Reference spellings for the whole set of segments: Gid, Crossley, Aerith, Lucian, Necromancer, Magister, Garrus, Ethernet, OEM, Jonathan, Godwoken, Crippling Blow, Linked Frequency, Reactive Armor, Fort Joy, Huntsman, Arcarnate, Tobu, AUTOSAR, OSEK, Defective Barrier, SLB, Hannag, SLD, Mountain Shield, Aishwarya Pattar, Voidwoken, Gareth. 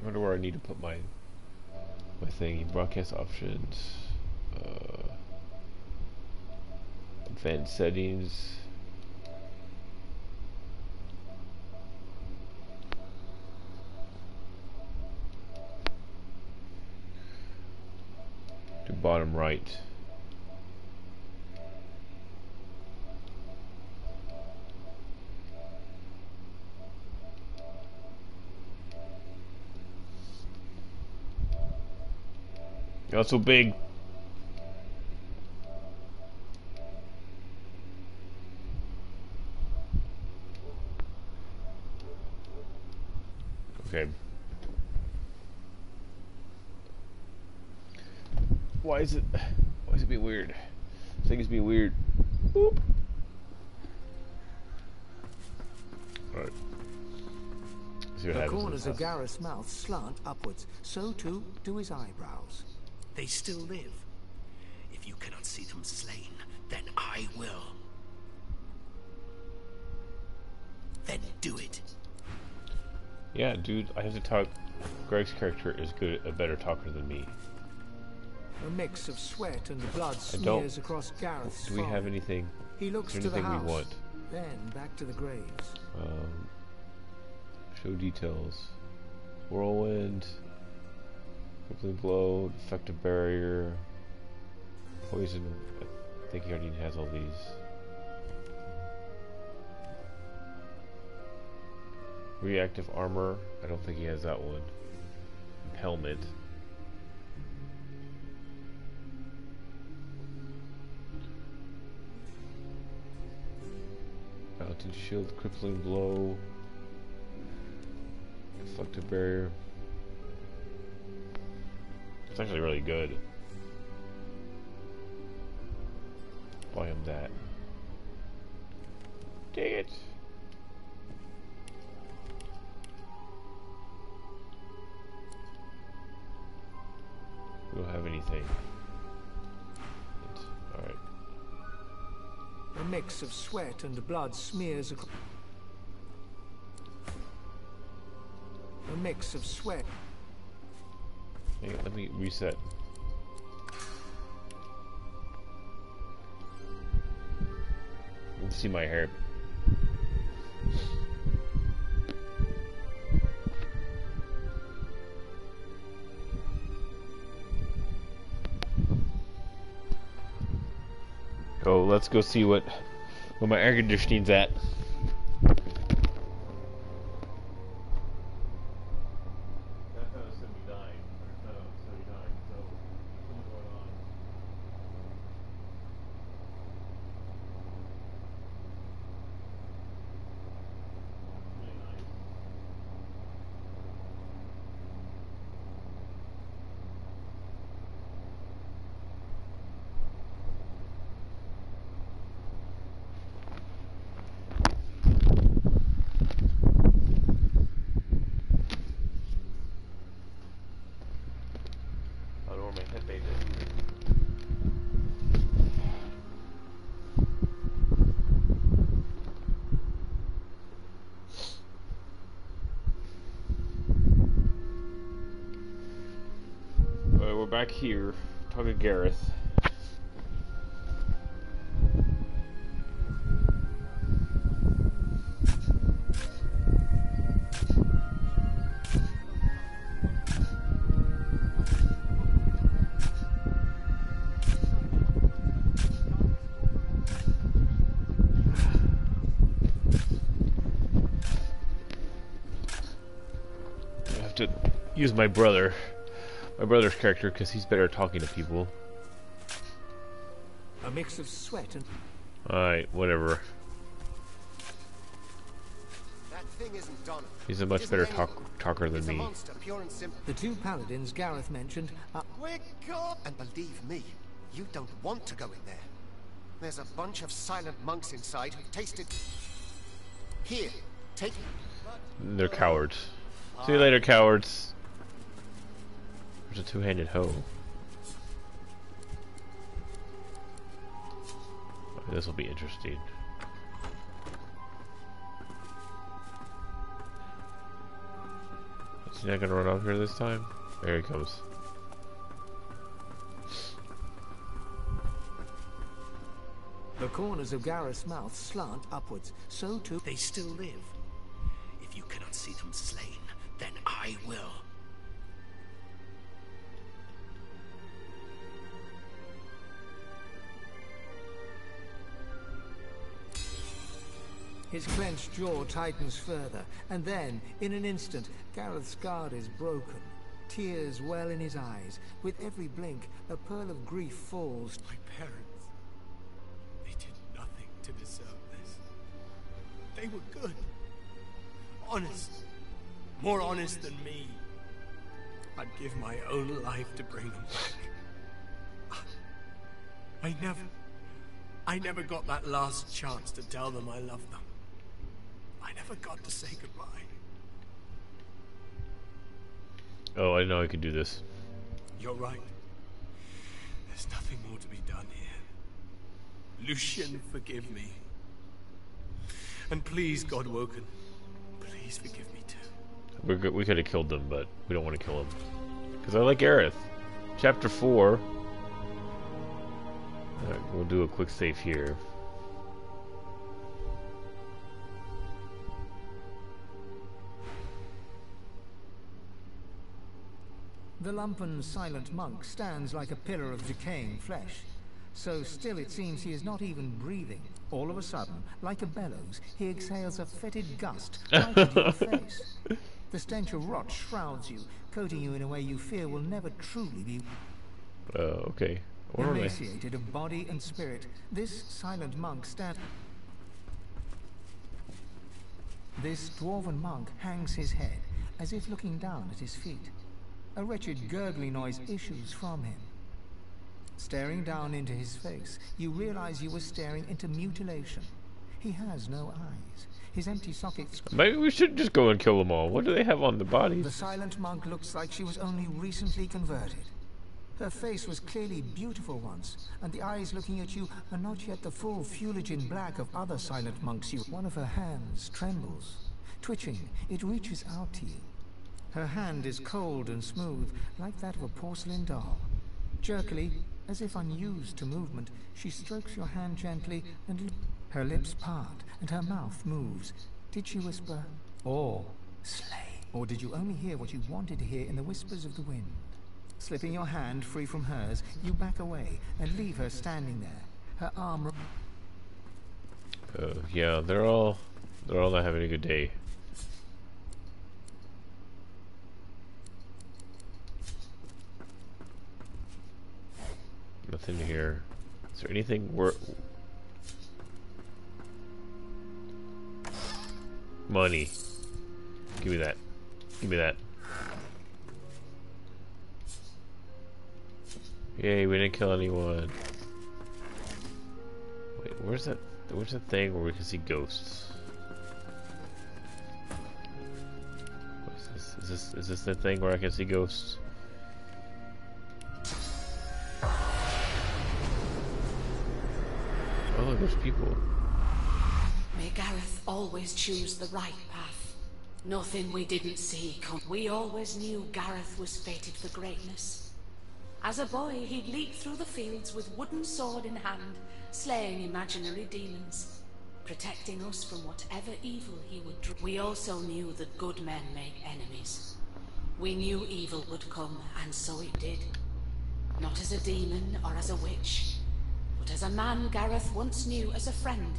I wonder where I need to put my thingy. Broadcast options, advanced settings. To bottom right. You're so big. Okay. Why is it being weird? This thing is being weird. Boop. All right. The corners of Garrus' mouth slant upwards, so too do his eyebrows. They still live. If you cannot see them slain, then I will. Then do it. Yeah, dude, I have to talk. Greg's character is a better talker than me. A mix of sweat and blood smears across Gareth's Do we have anything? He looks to the house, we want? Then back to the graves. Show details. Whirlwind. Crippling Blow, Defective Barrier, Poison. I think he already has all these. Reactive Armor, I don't think he has that one. Helmet. Mountain Shield, Crippling Blow, Deflective Barrier. It's actually really good. Buy him that. Dang it! We don't have anything. Alright. A mix of sweat and blood smears across. A mix of sweat. Hey, let me reset. Let's see my hair. Oh, let's go see what my air conditioning's at. Back here, talk to Gareth. I have to use my brother. My brother's character, because he's better at talking to people. A mix of sweat and. Alright, whatever. That thing isn't done. He's a much better talker than me. Monster, pure and simple. The two paladins Gareth mentioned are. And believe me, you don't want to go in there. There's a bunch of silent monks inside who've tasted. Here, take. They're cowards. See you later, cowards. There's a two-handed hoe. Okay, this will be interesting. Let's Is he not gonna run up here this time? There he comes. The corners of Garrus' mouth slant upwards, so too they still live. If you cannot see them slain, then I will. His clenched jaw tightens further, and then, in an instant, Gareth's guard is broken. Tears well in his eyes. With every blink, a pearl of grief falls. My parents, they did nothing to deserve this. They were good. Honest. More honest than me. I'd give my own life to bring them back. I never got that last chance to tell them I loved them. I never got to say goodbye. Oh, I know I could do this. You're right. There's nothing more to be done here. Lucian, forgive me. And please, Godwoken, please forgive me too. We could have killed them, but we don't want to kill them. Because I like Aerith. Chapter 4. Alright, we'll do a quick save here. The lumpen silent monk stands like a pillar of decaying flesh. So still it seems he is not even breathing. All of a sudden, like a bellows, he exhales a fetid gust right into your face. The stench of rot shrouds you, coating you in a way you fear will never truly be... okay. Emaciated of body and spirit, this silent monk stands... This dwarven monk hangs his head, as if looking down at his feet. A wretched gurgling noise issues from him. Staring down into his face, you realize you were staring into mutilation. He has no eyes. His empty sockets... Maybe we should just go and kill them all. What do they have on the bodies? The silent monk looks like she was only recently converted. Her face was clearly beautiful once, and the eyes looking at you are not yet the full foliage in black of other silent monks. One of her hands trembles. Twitching, it reaches out to you. Her hand is cold and smooth, like that of a porcelain doll. Jerkily, as if unused to movement, she strokes your hand gently and her lips part and her mouth moves. Did she whisper, "Or slay"? Or did you only hear what you wanted to hear in the whispers of the wind? Slipping your hand free from hers, you back away and leave her standing there. Her arm... yeah, they're all not having a good day. Nothing here. Is there anything worth... Money. Give me that. Give me that. Yay, we didn't kill anyone. Wait, where's that thing where we can see ghosts? What is this? Is this the thing where I can see ghosts? Oh, look, there's people. May Gareth always choose the right path. Nothing we didn't see. We always knew Gareth was fated for greatness. As a boy, he'd leap through the fields with wooden sword in hand, slaying imaginary demons, protecting us from whatever evil he would do. We also knew that good men make enemies. We knew evil would come, and so it did. Not as a demon or as a witch, but as a man Gareth once knew as a friend.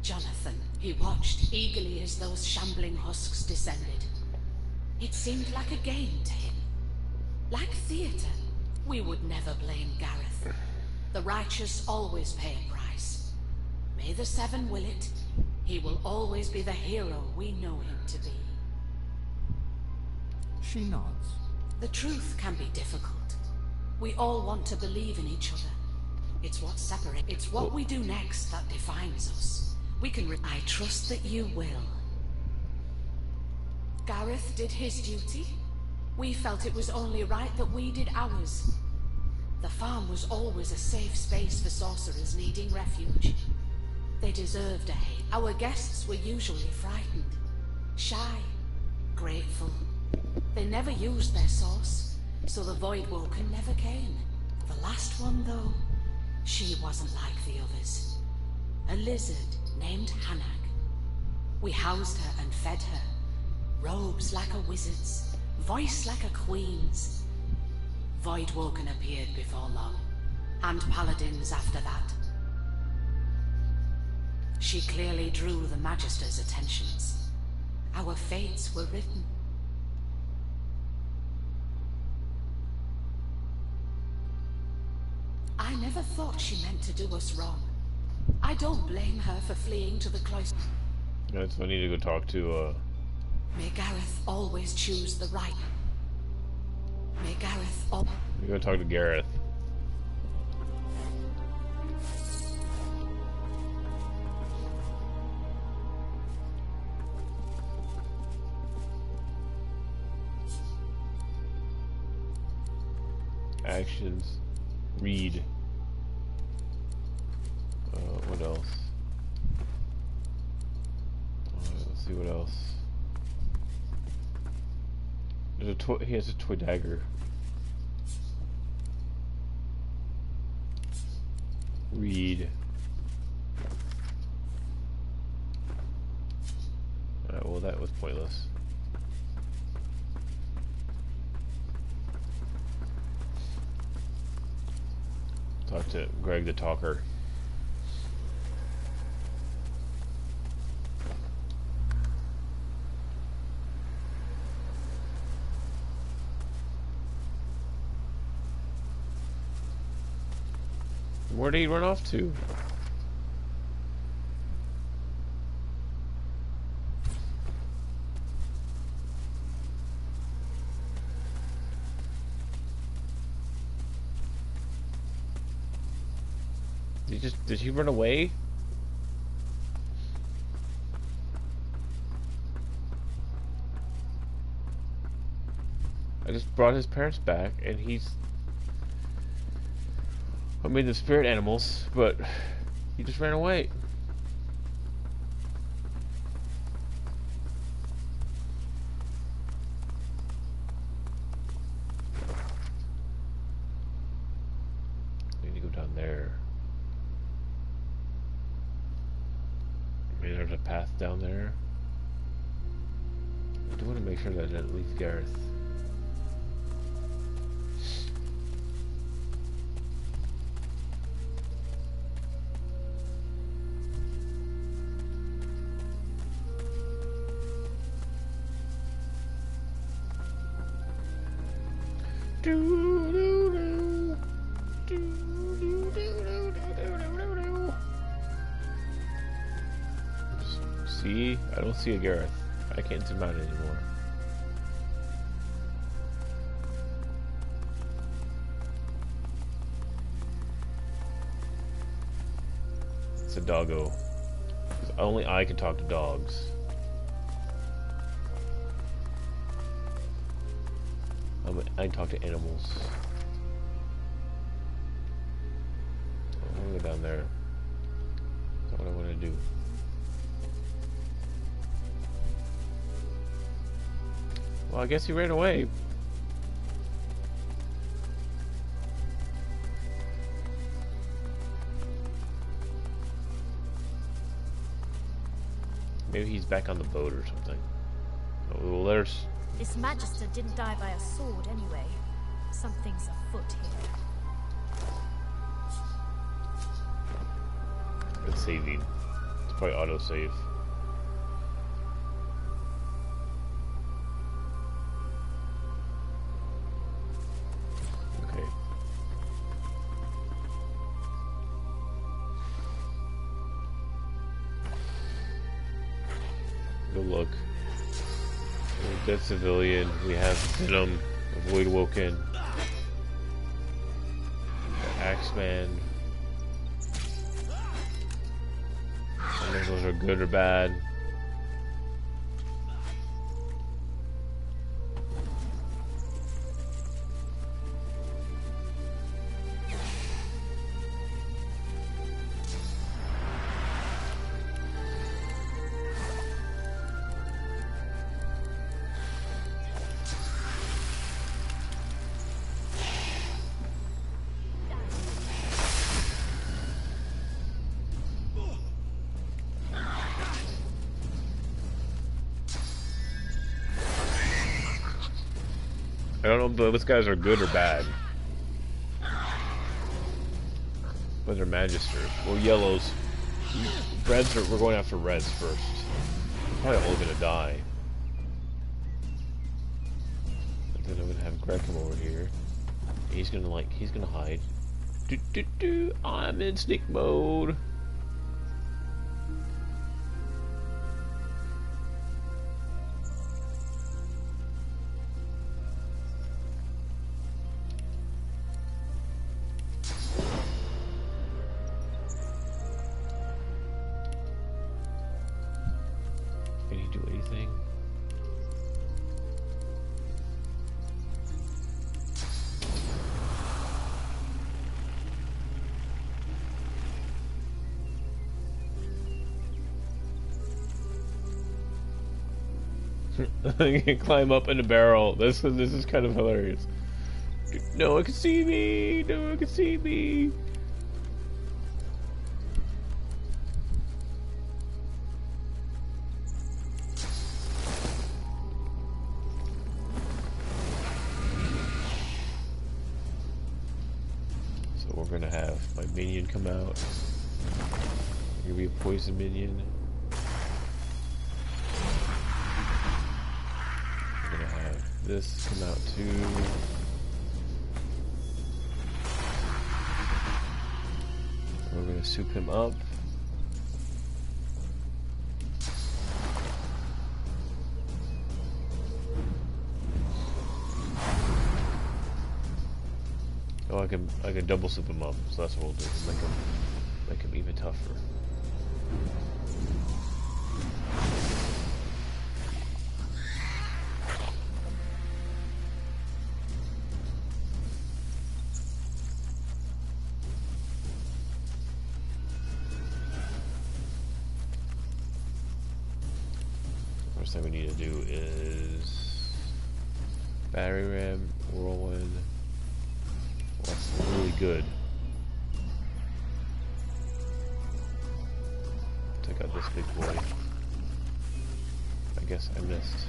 Jonathan. He watched eagerly as those shambling husks descended. It seemed like a game to him. Like theatre. We would never blame Gareth. The righteous always pay a price. May the Seven will it. He will always be the hero we know him to be. She nods. The truth can be difficult. We all want to believe in each other. It's what separates. It's what we do next that defines us. We can. I trust that you will. Gareth did his duty. We felt it was only right that we did ours. The farm was always a safe space for sorcerers needing refuge. They deserved a haven. Our guests were usually frightened, shy, grateful, They never used their source, so the Voidwoken never came. The last one, though, she wasn't like the others. A lizard named Hannag. We housed her and fed her. Robes like a wizard's, voice like a queen's. Voidwoken appeared before long, and paladins after that. She clearly drew the Magister's attentions. Our fates were written. I never thought she meant to do us wrong. I don't blame her for fleeing to the cloister. Yeah, so I need to go talk to, May Gareth always choose the right. May Gareth always... We go talk to Gareth. Actions. Read. What else? Alright, let's see what else. There's a he has a toy dagger. Read. Alright, well that was pointless. Talk to Greg the Talker. Where did he run off to? Did he run away? I just brought his parents back and he's... I mean the spirit animals, but he just ran away. Down there. I do want to make sure that at least Gareth. See a Gareth. I can't zoom out anymore. It's a doggo. Because only I can talk to dogs. I can talk to animals. I want to go down there. That's not what I want to do. Well, I guess he ran away. Maybe he's back on the boat or something. Oh, there's... This Magister didn't die by a sword anyway. Something's afoot here. It's saving. It's probably autosave. Dead civilian, we have Venom, Voidwoken, Axeman. I don't know if those are good or bad. I don't know if those guys are good or bad. But they're Magisters. Well, yellows. Reds are, we're going after reds first. Probably all gonna die. And then I'm gonna have Greg come over here. He's gonna like, he's gonna hide. I'm in sneak mode. Climb up in a barrel. This is kind of hilarious. No one can see me. No one can see me. So we're gonna have my minion come out. You'll be a poison minion. This come out too. We're gonna soup him up. Oh, I can double soup him up, so that's what we'll do. Make him even tougher. Thing we need to do is battery ram, whirlwind. Well, that's really good. Take out this big boy. I guess I missed.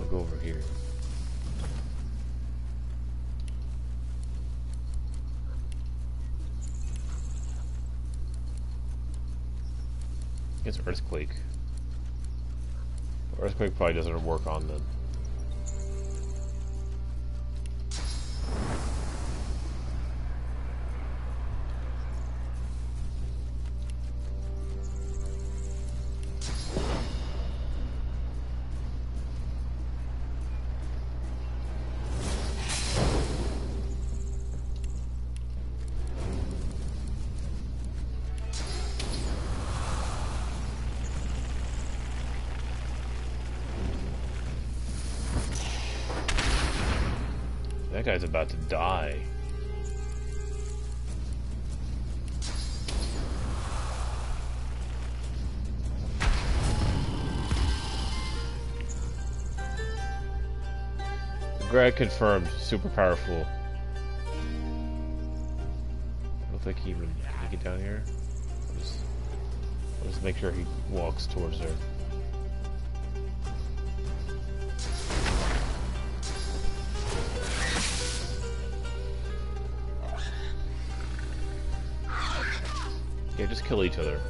I'll go over here. It's Earthquake. Earthquake probably doesn't work on them. That guy's about to die. Greg confirmed, super powerful. I don't think he even can get down here. I'll just make sure he walks towards there. Yeah, just kill each other.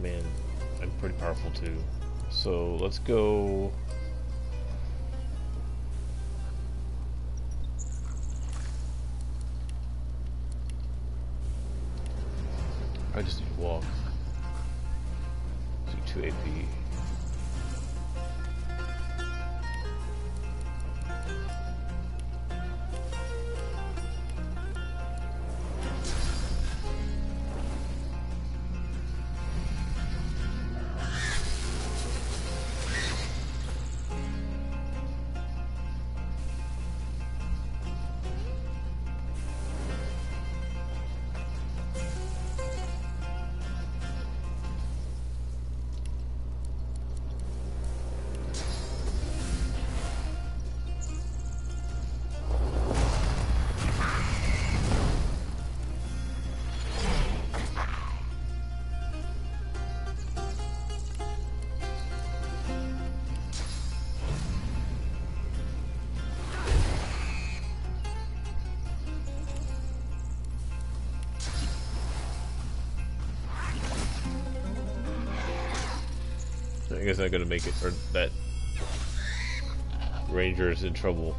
Man, I'm pretty powerful too. So let's go. I just need to walk. Do 2 AP. I guess I'm gonna make it, or that Ranger is in trouble.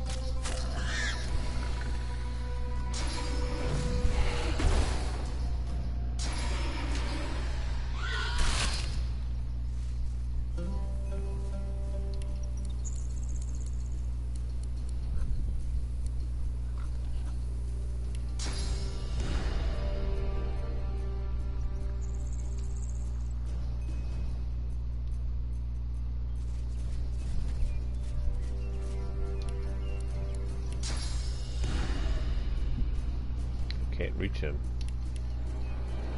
Reach him.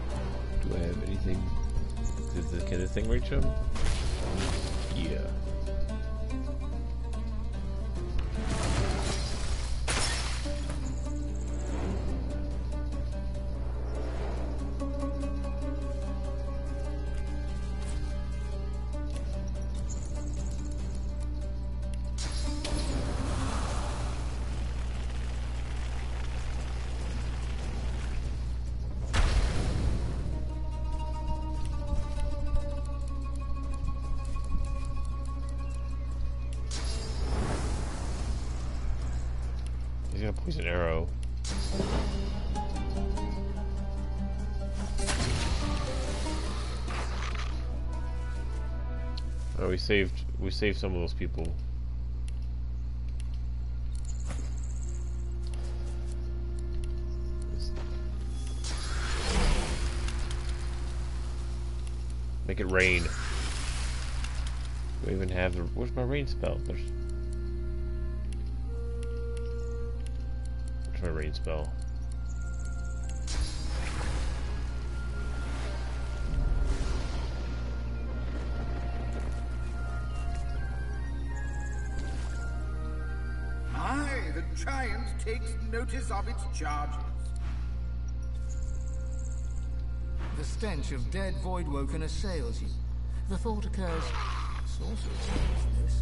Do I have anything? Can this thing reach him? Yeah. He's an arrow. Oh, we saved some of those people. Make it rain. Do I even have the? Where's my rain spell? There's my rain spell. Aye, the giant takes notice of its charges. The stench of dead Voidwoken assails you. The thought occurs, sorcery is this.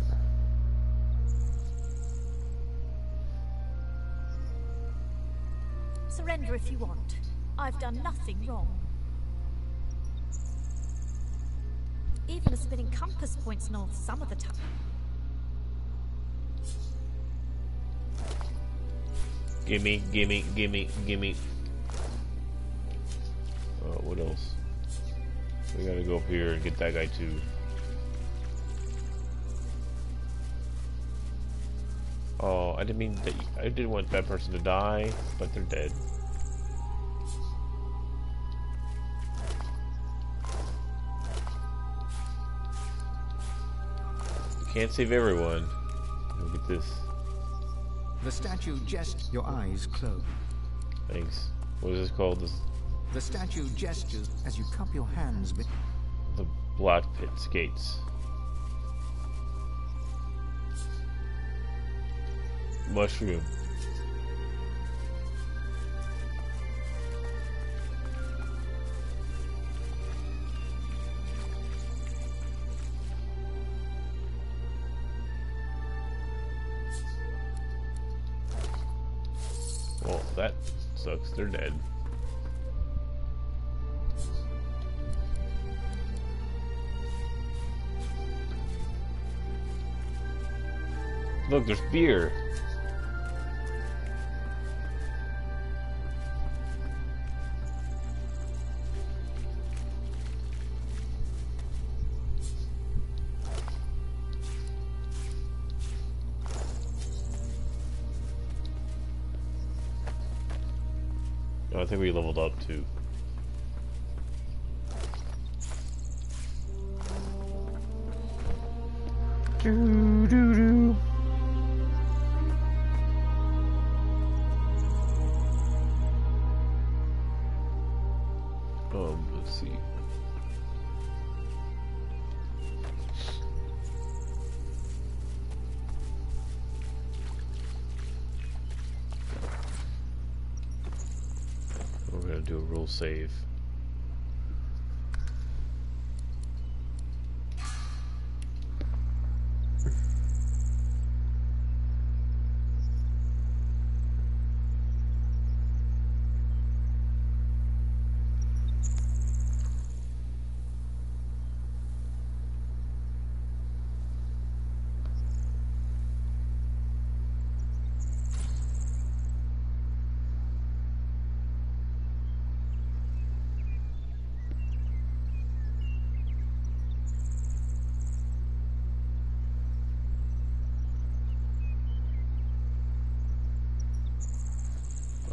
Surrender if you want. I've done nothing wrong. Even a spinning compass points north some of the time. Gimme, gimme, gimme, gimme. What else? We gotta go up here and get that guy too. Oh, I didn't mean that. I didn't want that person to die, but they're dead. Can't save everyone. Look at this. The statue gestures. Your eyes closed. Thanks. What is this called? This. The statue gestures as you cup your hands. The Blot Pit Skates. Mushroom. Well, that sucks. They're dead. Look, there's beer. I think we leveled up too. Doo doo doo. Let's see. Do a rule save.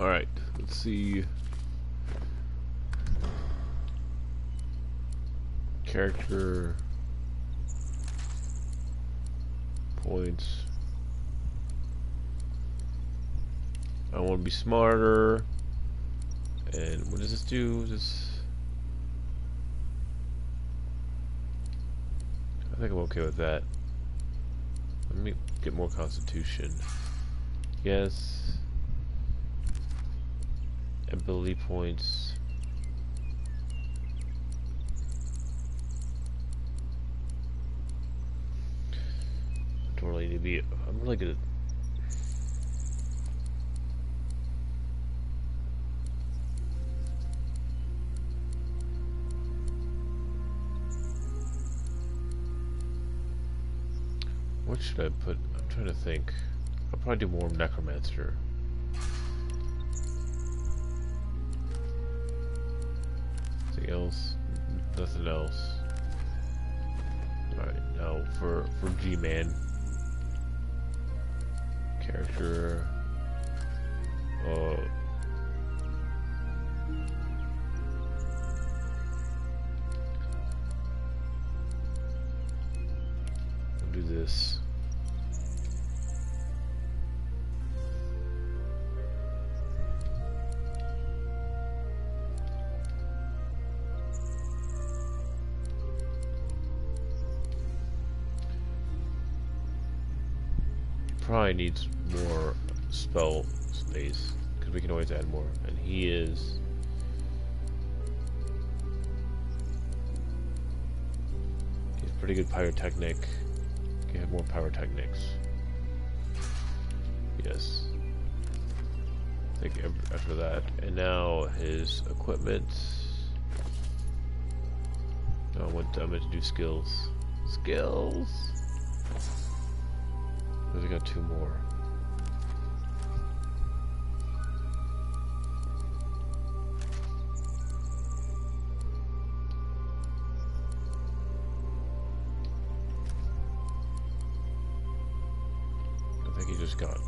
Alright, let's see. Character points. I want to be smarter. And what does this do? I think I'm okay with that. Let me get more constitution. Yes. Ability points. I don't really need to be. I'm really good at. What should I put? I'm trying to think. I'll probably do more Necromancer. Anything else? Nothing else. Alright, now for G-Man. Character. I'll do this. Probably needs more spell space because we can always add more, and he is he's pretty good pyrotechnic. Can have more pyrotechnics. Yes, I think after that. And now his equipment. No, I meant to do skills. I got two more. I think he just got.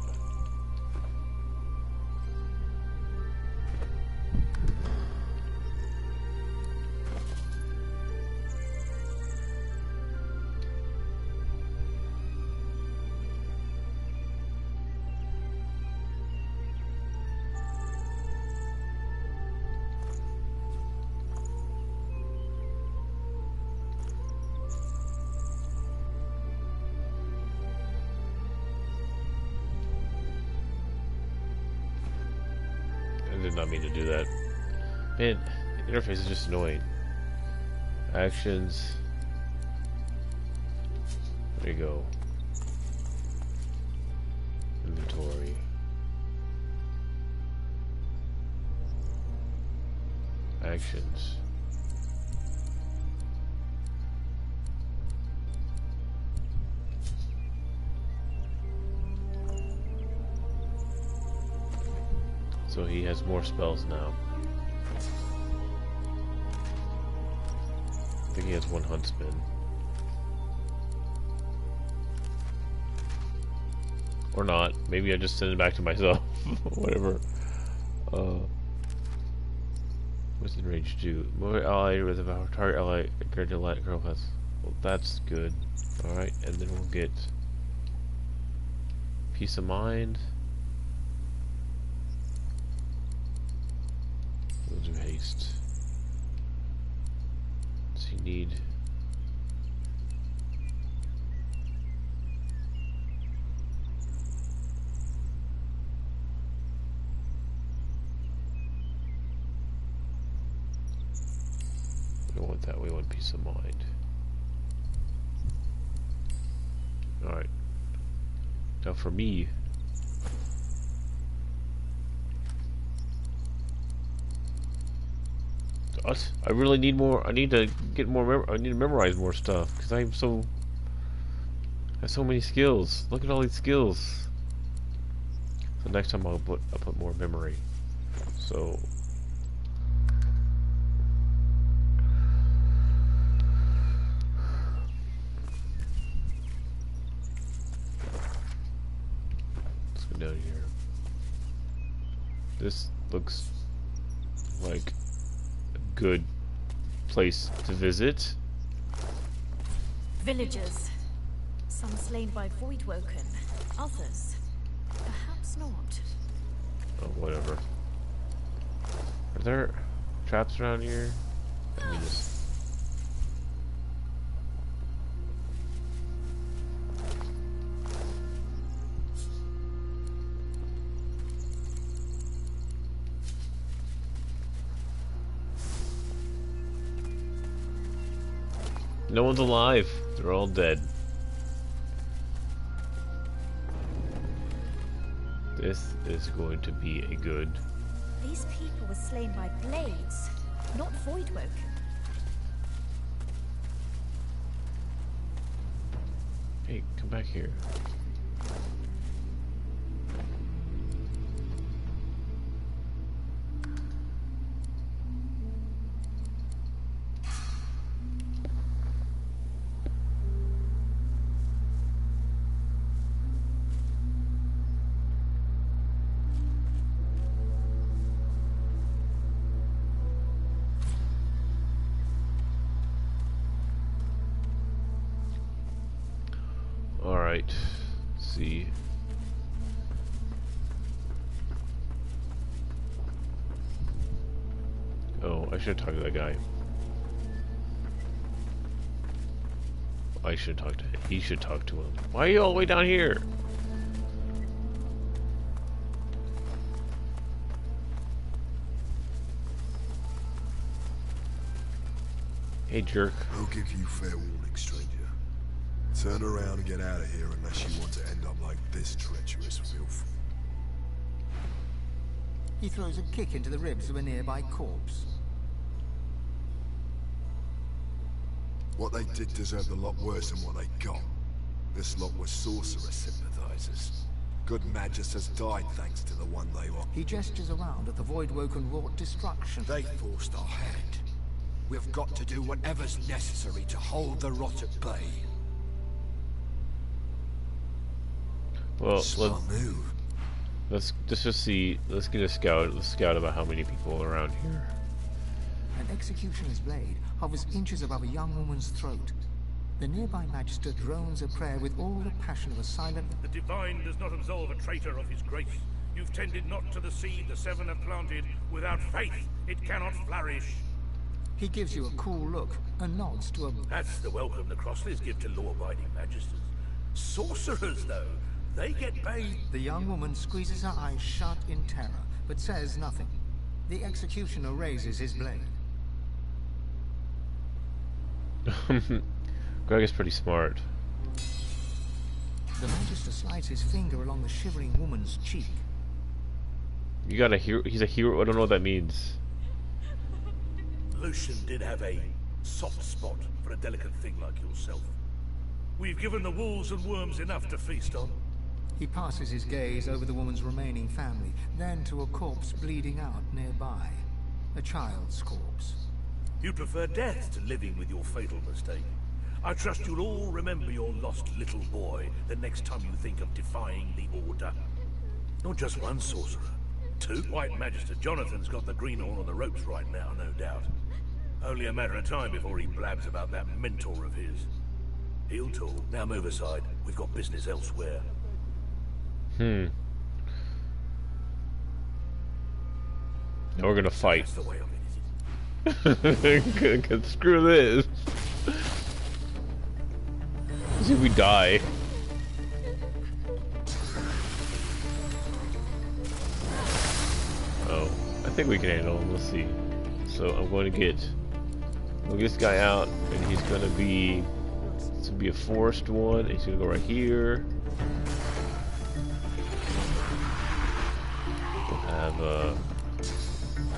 Did not mean to do that. Man, the interface is just annoying. Actions. There you go. Inventory. Actions. So he has more spells now. I think he has one Huntsman. Or not. Maybe I just send it back to myself. Whatever. What's in range 2? More ally with a target ally. Well, that's good. Alright, and then we'll get peace of mind. Haste. Does he need? We don't want that. We want peace of mind. All right. Now for me. I really need more. I need to get more. I need to memorize more stuff because I have so many skills. Look at all these skills. So next time I'll put more memory. So let's go down here. This looks like a good place to visit. Villagers. Some slain by Voidwoken, others perhaps not. Oh, whatever. Are there traps around here? Let me just... No one's alive. They're all dead. This is going to be a good... These people were slain by blades, not Voidwoken. Hey, come back here. I should talk to that guy. He should talk to him. Why are you all the way down here? Hey, jerk. I'll give you fair warning, stranger. Turn around and get out of here unless you want to end up like this treacherous filth. He throws a kick into the ribs of a nearby corpse. What they did deserved a lot worse than what they got. This lot were sorcerer sympathizers. Good Magisters died thanks to the one they were. He gestures around at the Voidwoken wrought destruction. They forced our hand. We've got to do whatever's necessary to hold the rot at bay. Well, let's just see. Let's get a scout. Let's scout about how many people are around here. An executioner's blade hovers inches above a young woman's throat. The nearby Magister drones a prayer with all the passion of a silent... The divine does not absolve a traitor of his grace. You've tended not to the seed the seven have planted. Without faith, it cannot flourish. He gives you a cool look and nods to a... That's the welcome the Crossleys give to law-abiding Magisters. Sorcerers, though, they get paid... The young woman squeezes her eyes shut in terror, but says nothing. The executioner raises his blade. Greg is pretty smart. The Magister slides his finger along the shivering woman's cheek. You got a hero? He's a hero? I don't know what that means. Lucian did have a soft spot for a delicate thing like yourself. We've given the wolves and worms enough to feast on. He passes his gaze over the woman's remaining family, then to a corpse bleeding out nearby. A child's corpse. You prefer death to living with your fatal mistake. I trust you'll all remember your lost little boy the next time you think of defying the order. Not just one sorcerer, two. White Magister Jonathan's got the greenhorn on the ropes right now, no doubt. Only a matter of time before he blabs about that mentor of his. He'll talk. Now move aside. We've got business elsewhere. Now we're gonna fight. That's the way of it. Screw this. Let's see if we die. Oh, I think we can handle him. Let's see. So I'm going to we'll get this guy out, and he's going to be. It's going to be a forced one. He's going to go right here. We'll have a.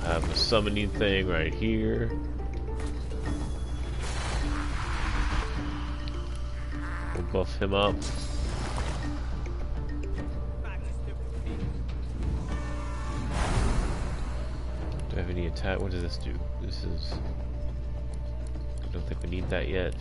I have a summoning thing right here. We'll buff him up. Do I have any attack? What does this do? This is... I don't think we need that yet.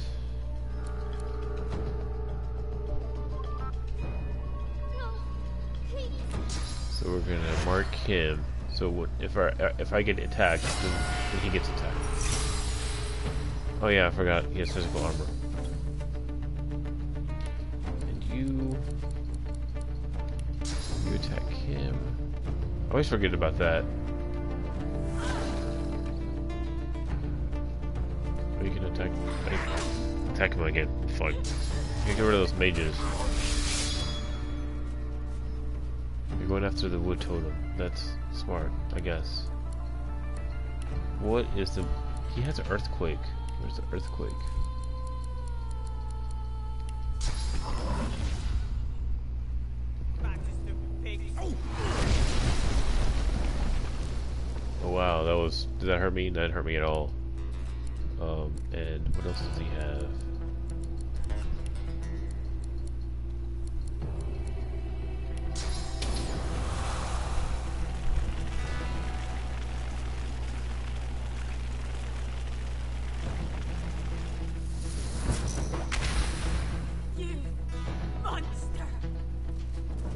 So we're gonna mark him. So if I get attacked, then he gets attacked. Oh yeah, I forgot. He has physical armor. And you attack him. I always forget about that. Or you can attack him again. Fuck. You can get rid of those mages. You're going after the wood totem. That's smart, I guess. What is the... He has an earthquake. Where's the earthquake? Oh wow, that was... Did that hurt me? That didn't hurt me at all. And what else does he have?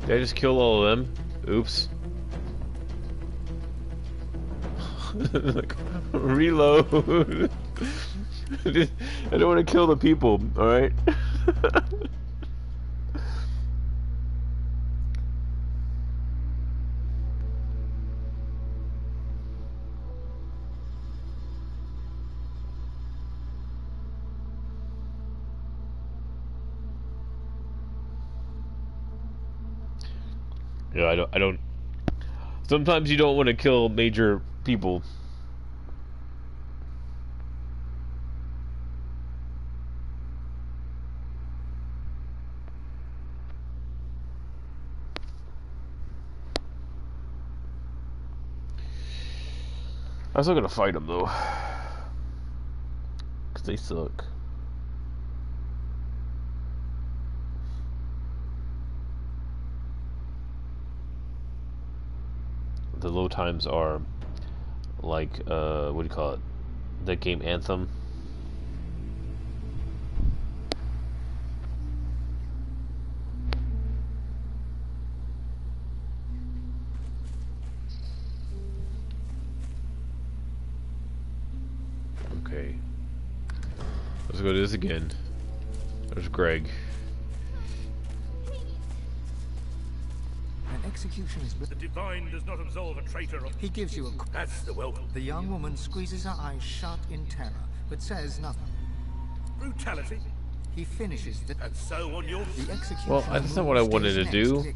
Did I just kill all of them? Oops. Reload. I don't want to kill the people, alright? Yeah, I don't. Sometimes you don't want to kill major people. I'm still gonna fight them though, cause they suck. The low times are like, what do you call it? That game Anthem. Okay. Let's go to this again. There's Greg. Execution is the divine does not absolve a traitor. He gives you a... That's the welcome. The young woman squeezes her eyes shut in terror, but says nothing. Brutality. He finishes the... And so on your... The execution... Well, that's not what I wanted to do.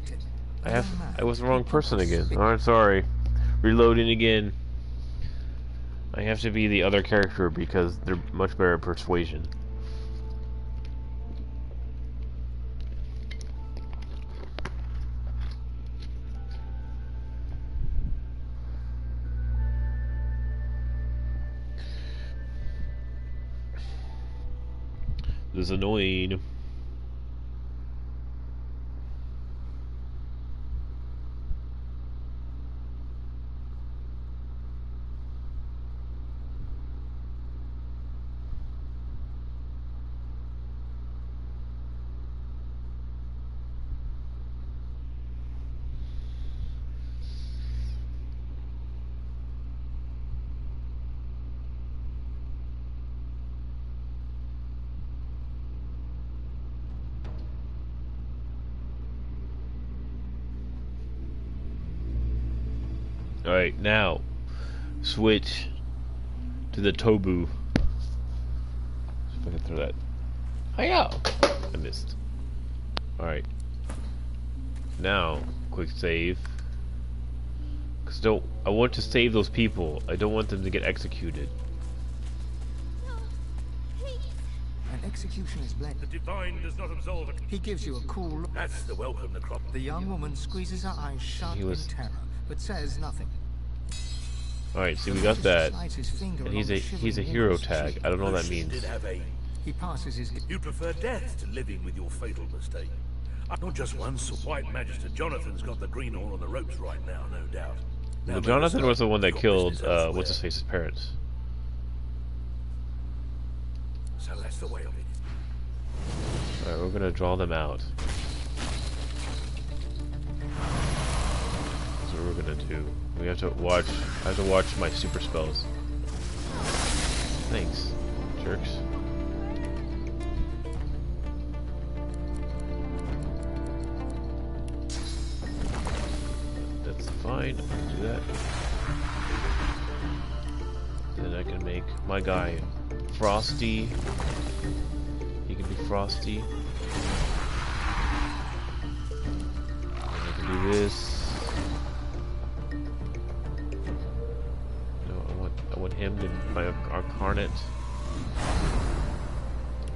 I was the wrong person again. Oh, I'm sorry. Reloading again. I have to be the other character because they're much better at persuasion. This is annoying. Alright, now switch to the Tobu. See if I can throw that. Hi-ya! I missed. Alright. Now, quick save. Cause I want to save those people. I don't want them to get executed. No, please. An execution is black. The divine does not absolve it. He gives you a cool look. That's the welcome the crop. The young woman squeezes her eyes shut in terror, but says nothing. Alright, see, we got that. And he's a hero tag. I don't know what that means. He passes his... You prefer death to living with your fatal mistake. Not just once, White Magister Jonathan's got the greenhorn on the ropes right now, no doubt. Well, Jonathan was the one that killed, what's-his-face's parents. So that's the way of it. Alright, we're gonna draw them out. We're gonna do We have to watch. I have to watch my super spells. Thanks, jerks. That's fine. I'll do that. Then I can make my guy frosty. He can be frosty. And I can do this. Him to my Arcarnate.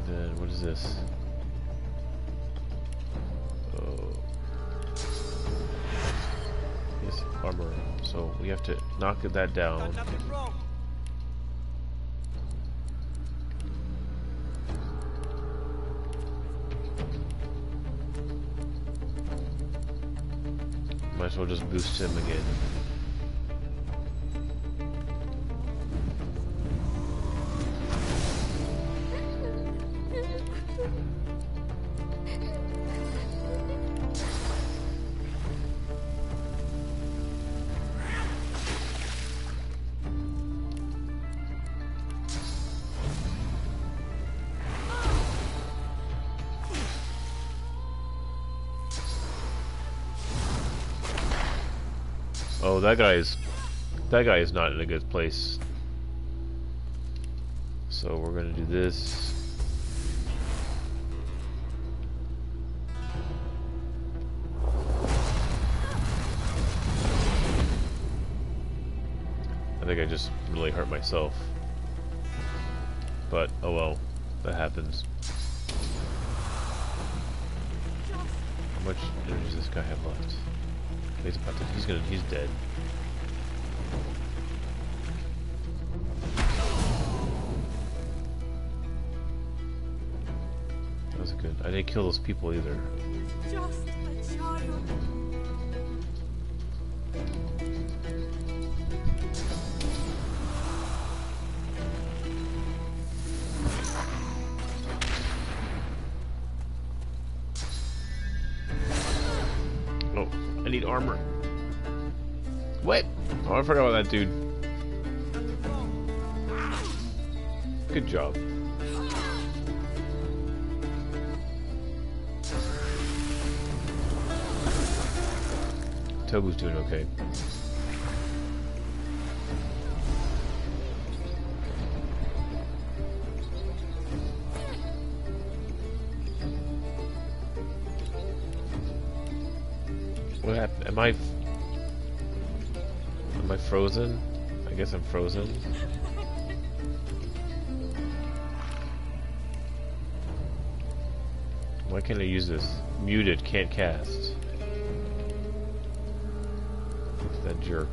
Then what is this? Oh, his armor. So we have to knock that down. Might as well just boost him again. Oh, that guy is not in a good place. So we're gonna do this. I think I just really hurt myself. But oh well, that happens. How much energy does this guy have left? He's about to, he's dead. That was good. I didn't kill those people either. Just a child. I need armor. What? Oh, I forgot about that dude. Good job. Tobu's doing okay. What happened? Am I frozen? I guess I'm frozen. Why can't I use this? Muted, can't cast. It's that jerk.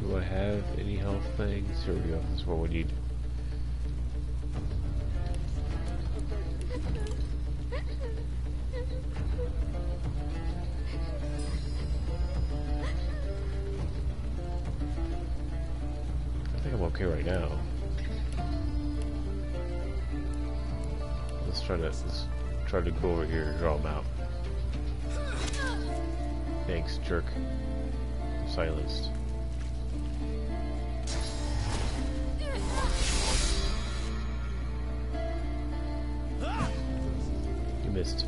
Do I have any health things? Here we go, that's what we need. I think I'm okay right now. Let's try to go over here and draw them out. Thanks, jerk. Silenced. You missed.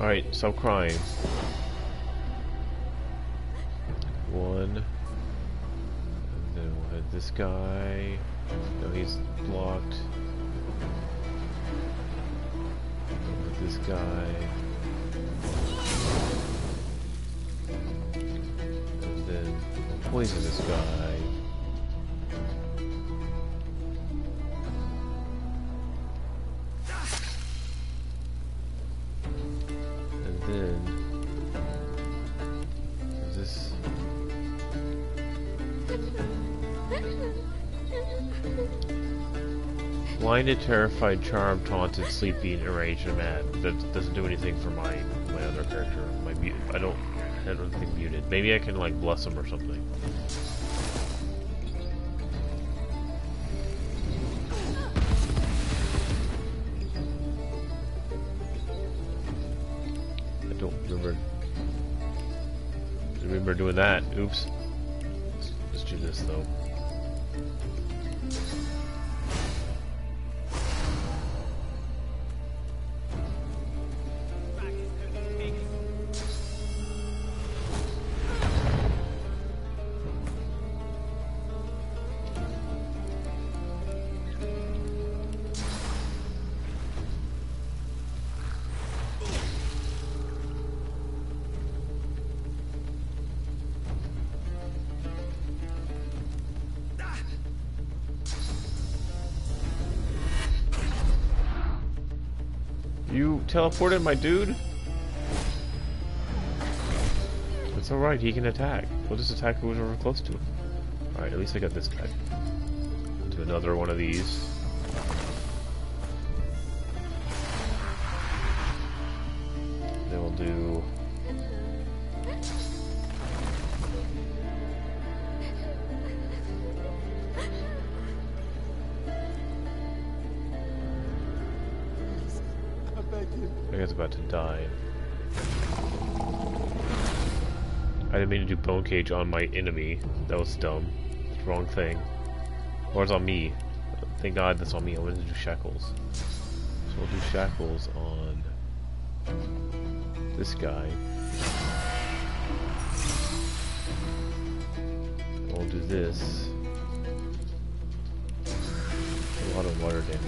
All right, stop crying. 1. And then we'll hit this guy. No, he's blocked. This guy, and then poison this guy. And then is this Blinded, Terrified, Charmed, Taunted, Sleepy, Enraged, and Mad. That doesn't do anything for my other character. My muted. I don't have anything muted. Maybe I can, like, bless him or something. I don't remember. I remember doing that. Oops. Let's do this, though. Teleported my dude. It's alright, he can attack. We'll just attack whoever's close to him. Alright, at least I got this guy. Do another one of these. Then we'll do. About to die. I didn't mean to do Bone Cage on my enemy. That was dumb. It's the wrong thing. Or it's on me. Thank God that's on me. I wanted to do Shackles. So we'll do Shackles on this guy. We'll do this. A lot of water damage.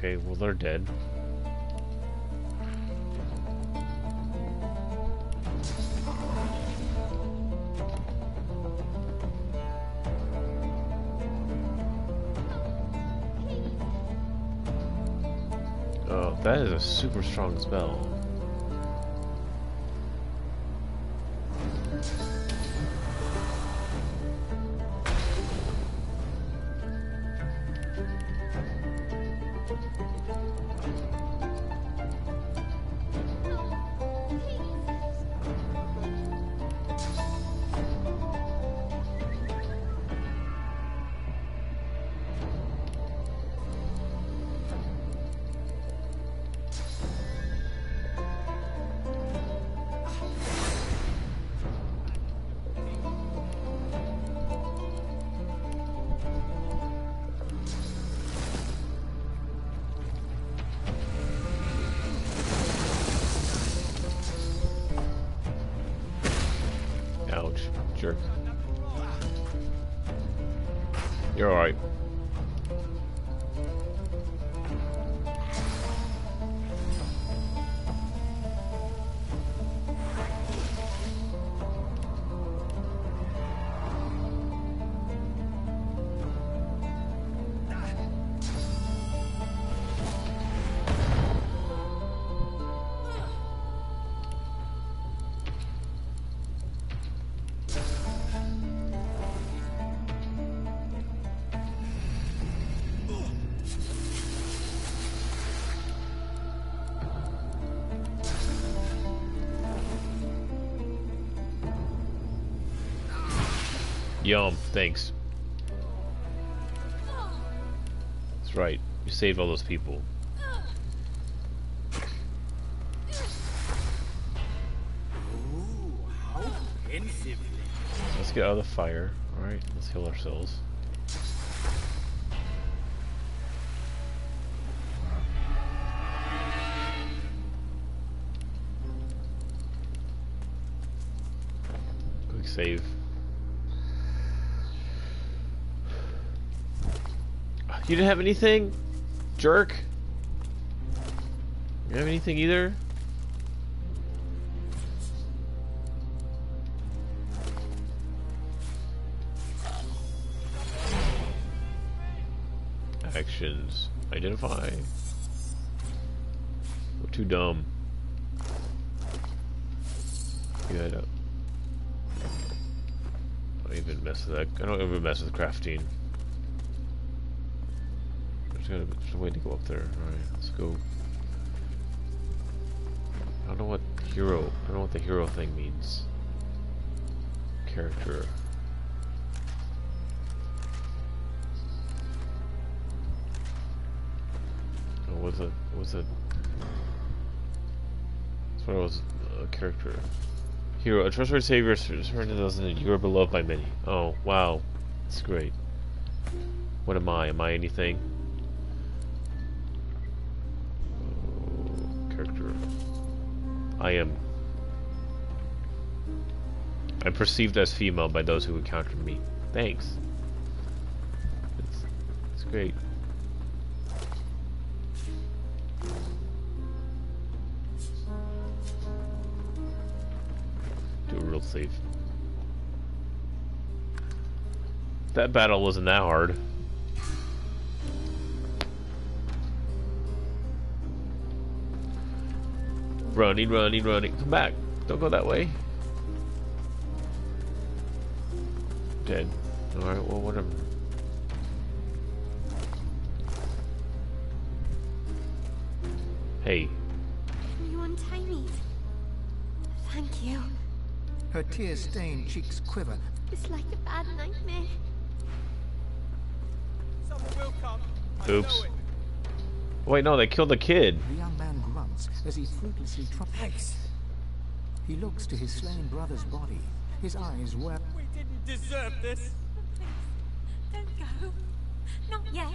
Okay, well, they're dead. Oh, that is a super strong spell. Jerk. You're alright. Yum, thanks. That's right, you saved all those people. Let's get out of the fire. Alright, let's heal ourselves. Quick save. You didn't have anything? Jerk? You didn't have anything either? Actions. Identify. We're too dumb. good up. Don't even mess with that. I don't even mess with crafting. There's a way to go up there. Alright, let's go. I don't know what hero. I don't know what the hero thing means. Character. What's a? That's what I was. A character. Hero. A trustworthy savior. You are beloved by many. Oh wow, that's great. What am I? Am I anything? Character. I am. I'm perceived as female by those who encountered me. Thanks. It's great. Do a real save. That battle wasn't that hard. Running, running, running. Come back. Don't go that way. Dead. Alright, well, whatever. Hey. Can you untie me? Thank you. Her tear-stained cheeks quiver. It's like a bad nightmare. Someone will come. Oops. Wait, no, they killed the kid. The young man grunts as he fruitlessly tries. He looks to his slain brother's body. His eyes well. We didn't deserve this. Please, don't go. Not yet.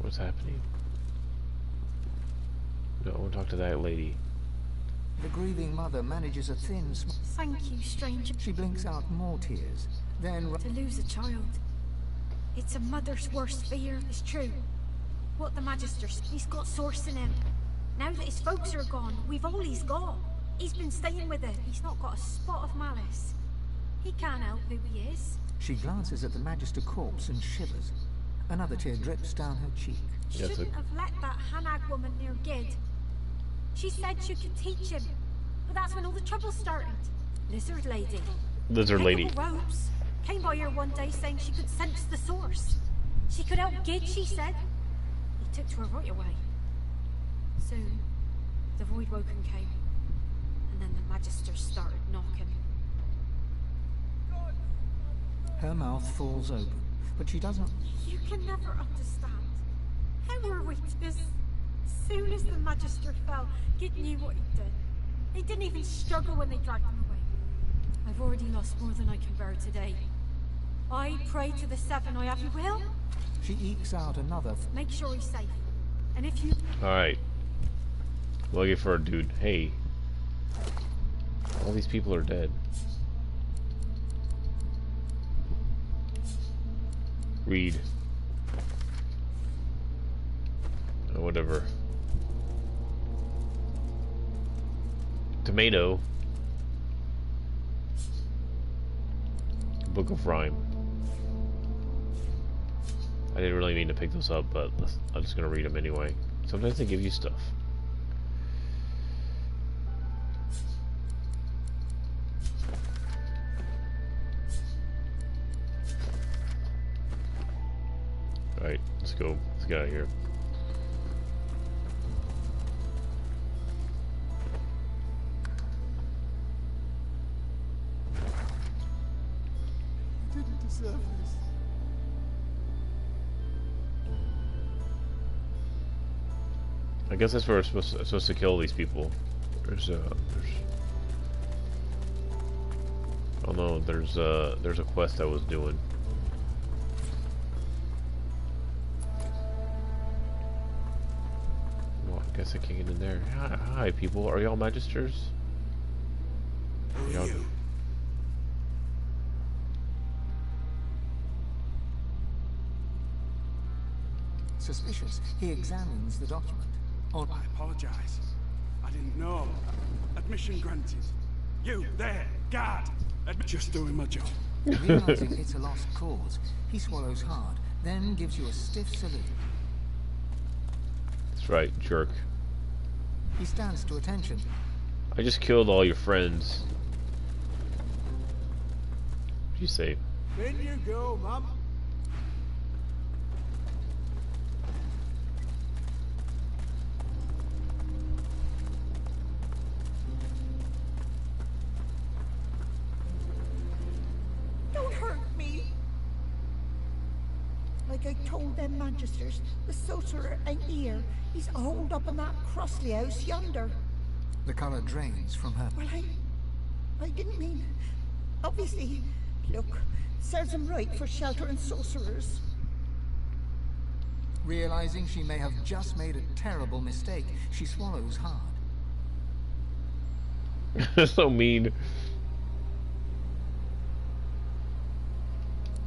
What's happening? No, I want to talk to that lady. The grieving mother manages a thin smile. Thank you, stranger. She blinks out more tears. Then to lose a child. It's a mother's worst fear. It's true. What the Magister, he's got source in him. Now that his folks are gone, we've all he's got. He's been staying with her. He's not got a spot of malice. He can't help who he is. She glances at the Magister corpse and shivers. Another tear drips down her cheek. Shouldn't have let that Hannag woman near Gid. She said she could teach him. But that's when all the trouble started. Lizard lady. Lizard lady. Ropes. Came by here one day saying she could sense the source. She could help Gid, she said. He took to her right away. Soon, the Voidwoken came, and then the Magister started knocking. Her mouth falls open, but she doesn't. You can never understand. How were we to this? As soon as the Magister fell, Gid knew what he did. They didn't even struggle when they dragged him away. I've already lost more than I can bear today. I pray to the Seven I have you will. She ekes out another. Make sure he's safe. And if you. Alright. Lucky for a dude. Hey. All these people are dead. Read. Oh, whatever. Tomato. Book of Rhyme. I didn't really mean to pick those up, but I'm just gonna read them anyway. Sometimes they give you stuff. Alright, let's go. Let's get out of here. I guess that's where we're supposed to kill these people. Oh no, there's a quest I was doing. Well, I guess I can't get in there. Hi people, are y'all Magisters? Y'all. Suspicious, he examines the document. Oh, I apologize. I didn't know. Admission granted. You there, guard. Just doing my job. Realizing it's a lost cause, he swallows hard, then gives you a stiff salute. That's right, jerk. He stands to attention. I just killed all your friends. What'd you say? In you go, Mum. Don't hurt me. Like I told them Magisters, the sorcerer ain't here. He's holed up in that Crossley house yonder. The colour drains from her. Well, I didn't mean... Obviously, look, serves them right for sheltering sorcerers. Realizing she may have just made a terrible mistake, she swallows hard. That's so mean.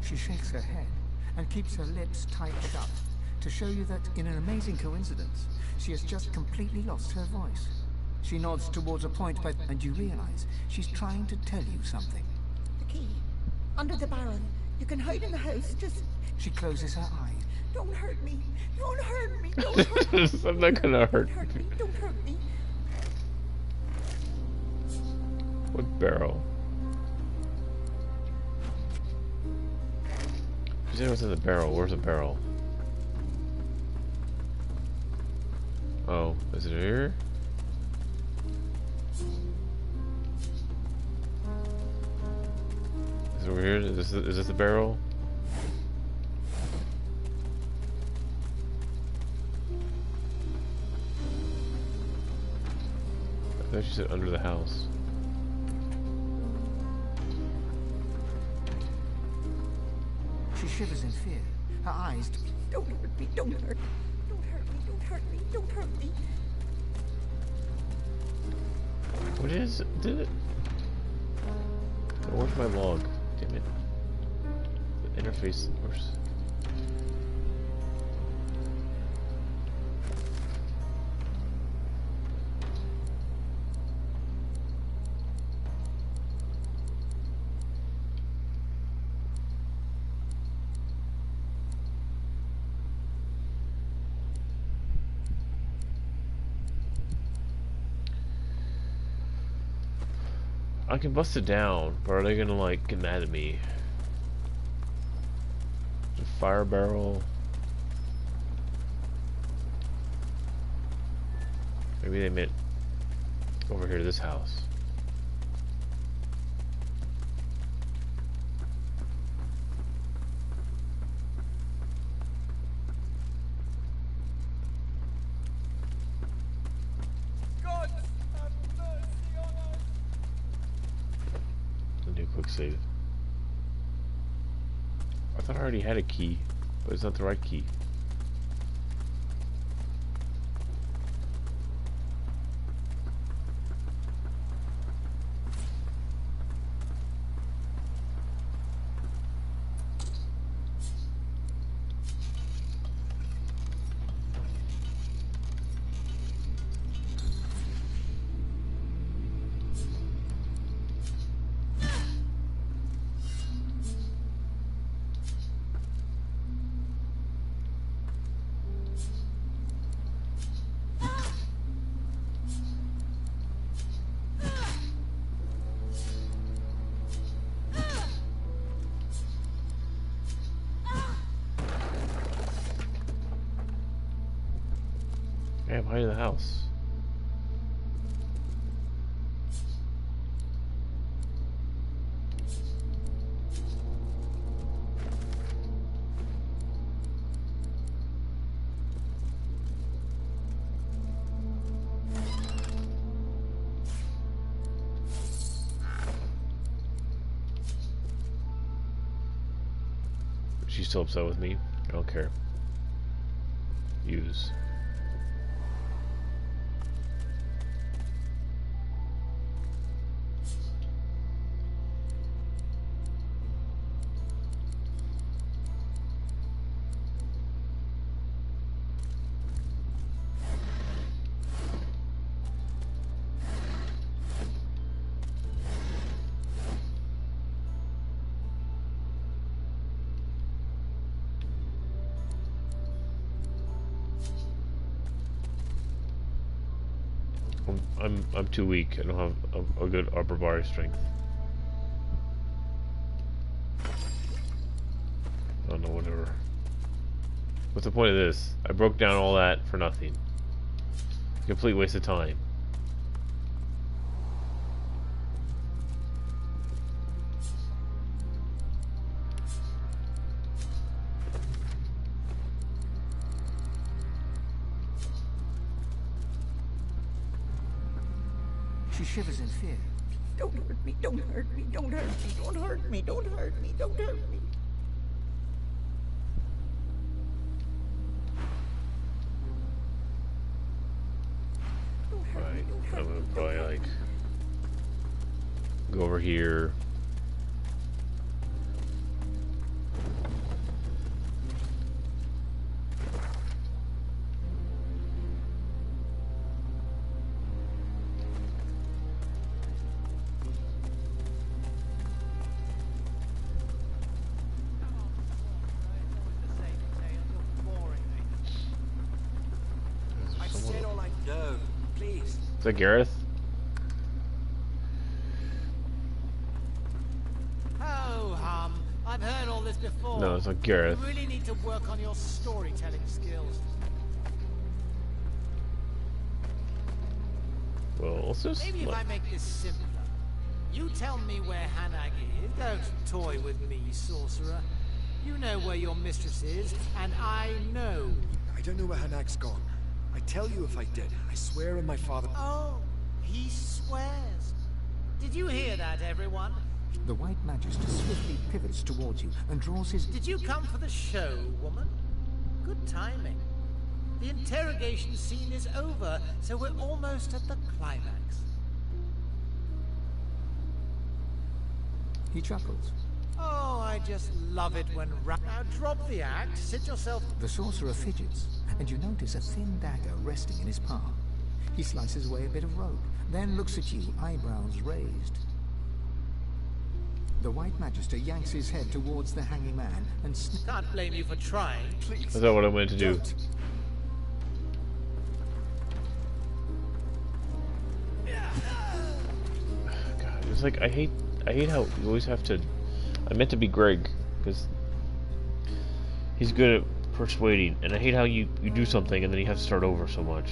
She shakes her head and keeps her lips tight shut to show you that, in an amazing coincidence, she has just completely lost her voice. She nods towards a point, but and you realize she's trying to tell you something. The key. Under the Baron. You can hide in the house, just... She closes her eye. Don't hurt me. Don't hurt me. Don't hurt me. I'm not gonna hurt you. Don't hurt me. Don't hurt me. What barrel? Is anyone in the barrel? Where's the barrel? Oh, is it here? Is it over here? Is this the barrel? I thought she said under the house. She shivers in fear. Her eyes... Don't hurt me, don't hurt me. Don't hurt me, don't hurt me, don't hurt me. What is it? Did it? Oh, where's my log? Damn it. The interface. Where's... I can bust it down, but are they gonna like get mad at me? The fire barrel. Maybe they meant over here to this house. Save. I thought I already had a key, but it's not the right key. I'm hiding in the house. She's still upset with me. I don't care. Use. I'm too weak. I don't have a good upper body strength. Oh no, whatever. What's the point of this? I broke down all that for nothing. Complete waste of time. She shivers in fear. Don't hurt me, don't hurt me, don't hurt me, don't hurt me, don't hurt me, don't hurt me. Alright, I'm gonna probably like go over here. Is that Gareth? Oh, I've heard all this before. No, it's not Gareth. You really need to work on your storytelling skills. Well, let's just maybe if I make this simpler. You tell me where Hannag is. Don't toy with me, sorcerer. You know where your mistress is, and I know. I don't know where Hanag's gone. I tell you if I did, I swear on my father. Oh, he swears. Did you hear that, everyone? The White Magister swiftly pivots towards you and draws his... Did you come for the show, woman? Good timing. The interrogation scene is over, so we're almost at the climax. He chuckles. Oh, I just love it when... Now drop the act, sit yourself... The sorcerer fidgets, and you notice a thin dagger resting in his palm. He slices away a bit of rope, then looks at you, eyebrows raised. The White Magister yanks his head towards the hanging man and... Can't blame you for trying, please. Is that what I meant to do? Don't. God, it's like, I hate how you always have to... I meant to be Greg, because he's good at persuading, and I hate how you do something and then you have to start over so much.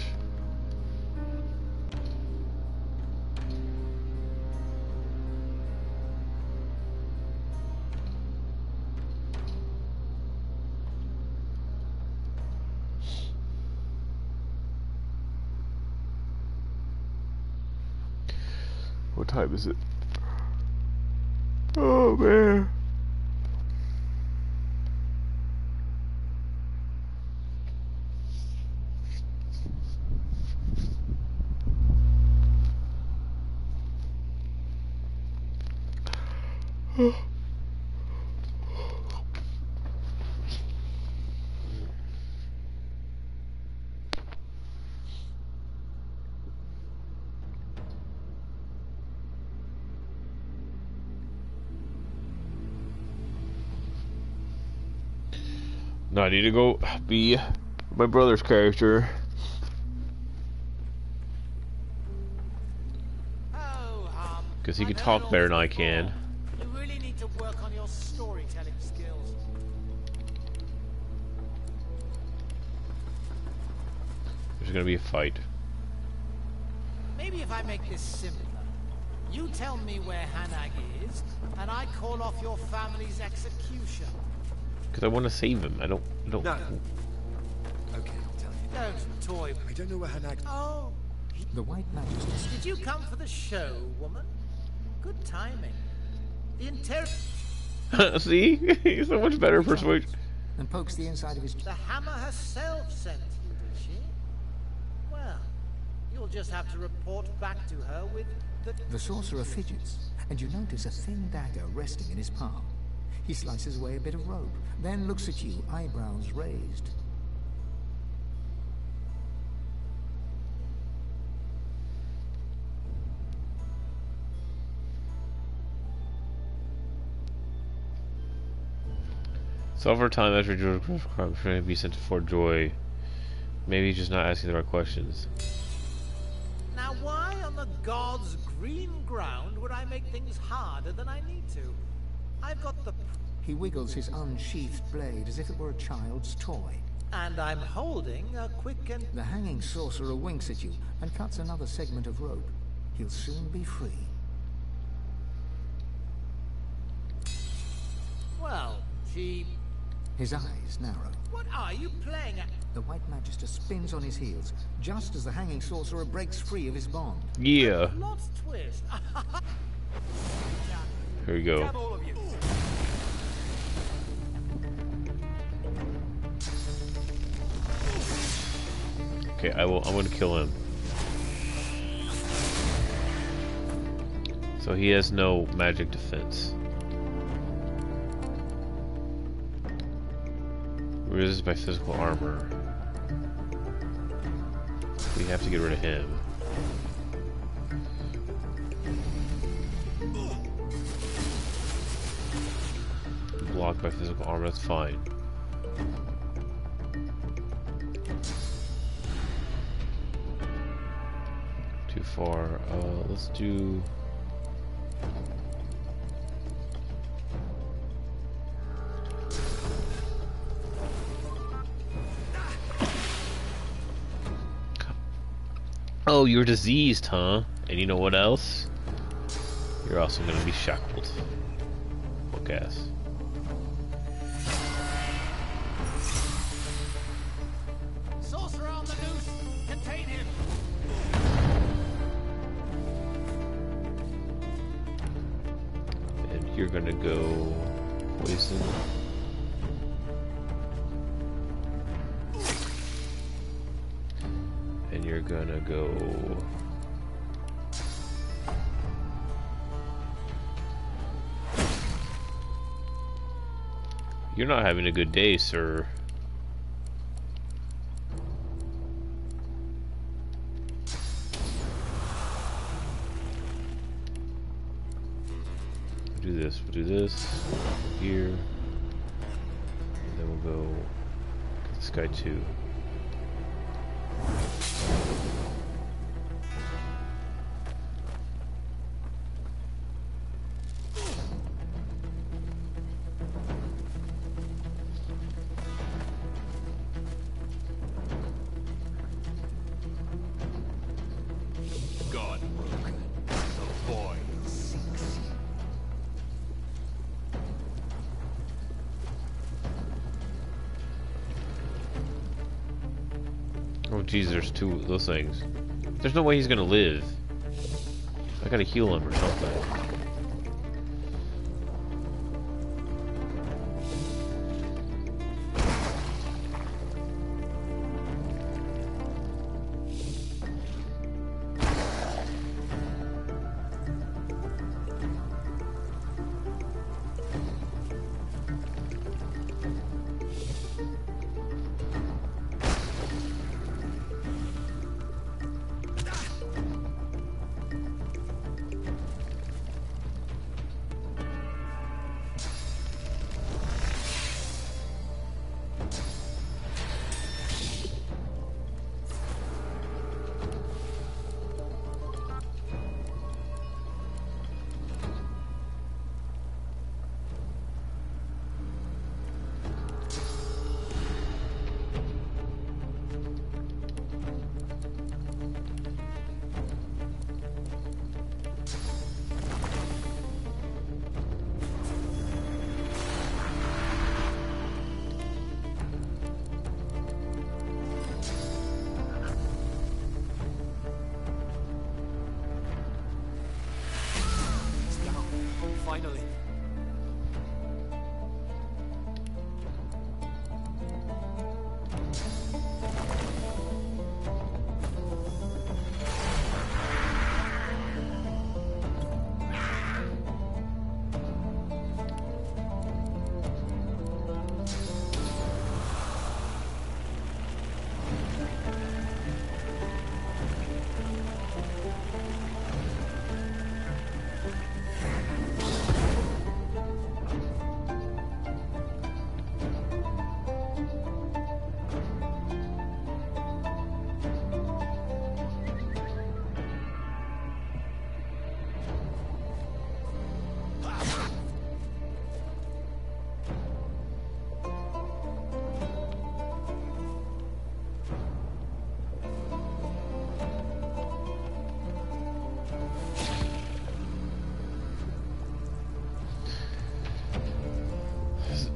What time is it? Oh man. I need to go be my brother's character. Because he can talk better than I can. You really need to work on your storytelling skills. There's gonna be a fight. Maybe if I make this simpler. You tell me where Hannag is, and I call off your family's execution. Because I want to save him. I don't. No. Okay, I'll tell you. Don't toy. I don't know where Hannag. Oh. The White Magister. Did you come for the show, woman? Good timing. The inter. See, he's so much better persuasion. And pokes the inside of his. The hammer herself sent you, did she? Well, you'll just have to report back to her with the. The sorcerer fidgets, and you notice a thin dagger resting in his palm. He slices away a bit of rope, then looks at you, eyebrows raised. So over time, after George Crime should be sent to Fort Joy, maybe he's just not asking the right questions. Now why on the gods' green ground would I make things harder than I need to? I've got the... He wiggles his unsheathed blade as if it were a child's toy. And I'm holding a quick and... The hanging sorcerer winks at you and cuts another segment of rope. He'll soon be free. Well, she... His eyes narrow. What are you playing at? The White Magister spins on his heels, just as the hanging sorcerer breaks free of his bond. Yeah. Not twist. Here we go. Okay, I'm gonna kill him. So he has no magic defense. Resist by physical armor. We have to get rid of him. Blocked by physical armor, that's fine. Too far. Let's do... Oh, you're diseased, huh? And you know what else? You're also gonna be shackled. What gas? Sorcerer on the loose! Contain him! And you're gonna go poison. You're gonna go You're not having a good day, sir. We'll do this, here, and then we'll go get this guy too. Jeez, there's two of those things. There's no way he's gonna live. I gotta heal him or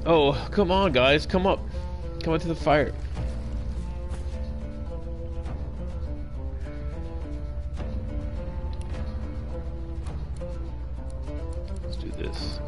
Oh, come on, guys. Come up. Come up to the fire. Let's do this.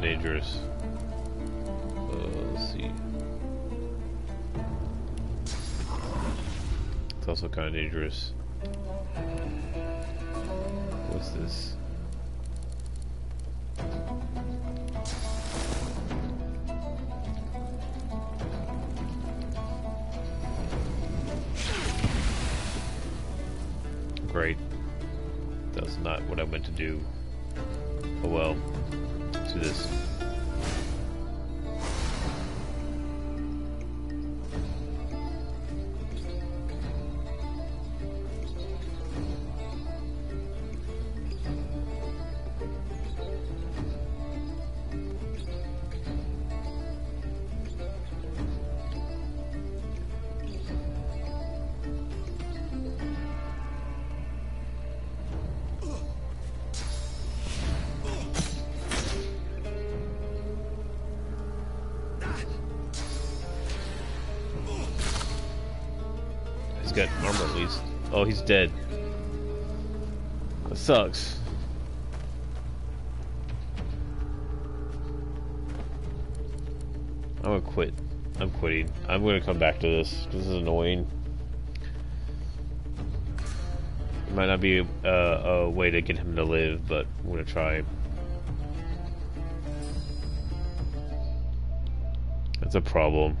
Dangerous. Let's see. It's also kind of dangerous. What's this? Great. That's not what I meant to do. Oh well. Let's do this. Got armor at least. Oh, he's dead. That sucks. I'm gonna quit. I'm quitting. I'm gonna come back to this. This is annoying. It might not be a way to get him to live, but I'm gonna try. That's a problem.